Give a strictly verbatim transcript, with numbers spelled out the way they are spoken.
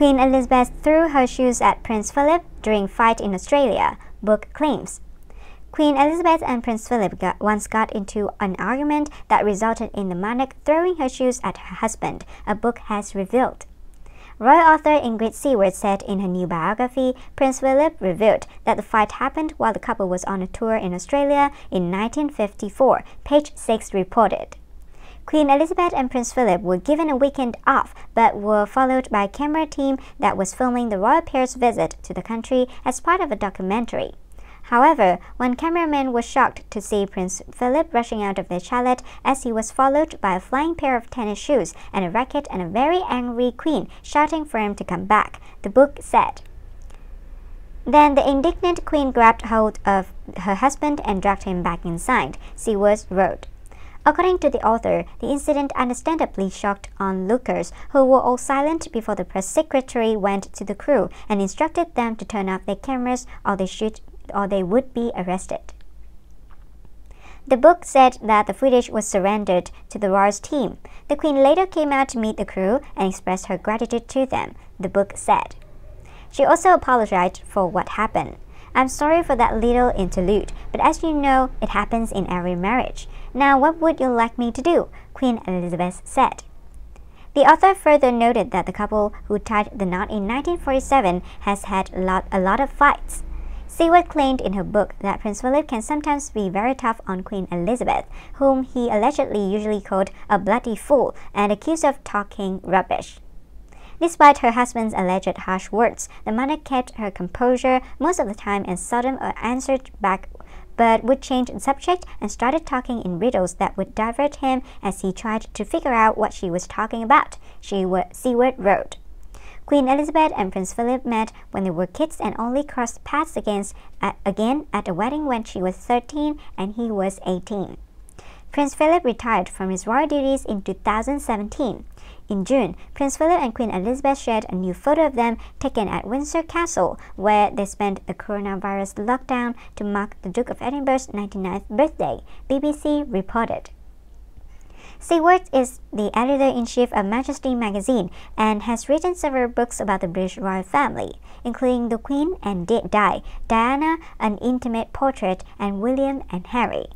Queen Elizabeth threw her shoes at Prince Philip during fight in Australia, book claims. Queen Elizabeth and Prince Philip got, once got into an argument that resulted in the monarch throwing her shoes at her husband, a book has revealed. Royal author Ingrid Seward said in her new biography, Prince Philip revealed that the fight happened while the couple was on a tour in Australia in nineteen fifty-four, Page Six reported. Queen Elizabeth and Prince Philip were given a weekend off but were followed by a camera team that was filming the royal pair's visit to the country as part of a documentary. However, one cameraman was shocked to see Prince Philip rushing out of the chalet as he was followed by a flying pair of tennis shoes and a racket and a very angry queen shouting for him to come back, the book said. Then the indignant queen grabbed hold of her husband and dragged him back inside, Seward wrote. According to the author, the incident understandably shocked onlookers who were all silent before the press secretary went to the crew and instructed them to turn off their cameras or they shoot or they would be arrested. The book said that the footage was surrendered to the royal team. The Queen later came out to meet the crew and expressed her gratitude to them, the book said. She also apologized for what happened. I'm sorry for that little interlude, but as you know, it happens in every marriage. Now what would you like me to do? Queen Elizabeth said. The author further noted that the couple who tied the knot in nineteen forty-seven has had a lot, a lot of fights. Seward claimed in her book that Prince Philip can sometimes be very tough on Queen Elizabeth, whom he allegedly usually called a bloody fool and accused of talking rubbish. Despite her husband's alleged harsh words, the monarch kept her composure most of the time and seldom answered back, but would change the subject and started talking in riddles that would divert him as he tried to figure out what she was talking about, Seward wrote. Queen Elizabeth and Prince Philip met when they were kids and only crossed paths against, uh, again at a wedding when she was thirteen and he was eighteen. Prince Philip retired from his royal duties in two thousand seventeen. In June, Prince Philip and Queen Elizabeth shared a new photo of them taken at Windsor Castle, where they spent the coronavirus lockdown to mark the Duke of Edinburgh's ninety-ninth birthday, B B C reported. Seward is the editor-in-chief of Majesty magazine and has written several books about the British royal family, including The Queen and Di, Diana, An Intimate Portrait, and William and Harry.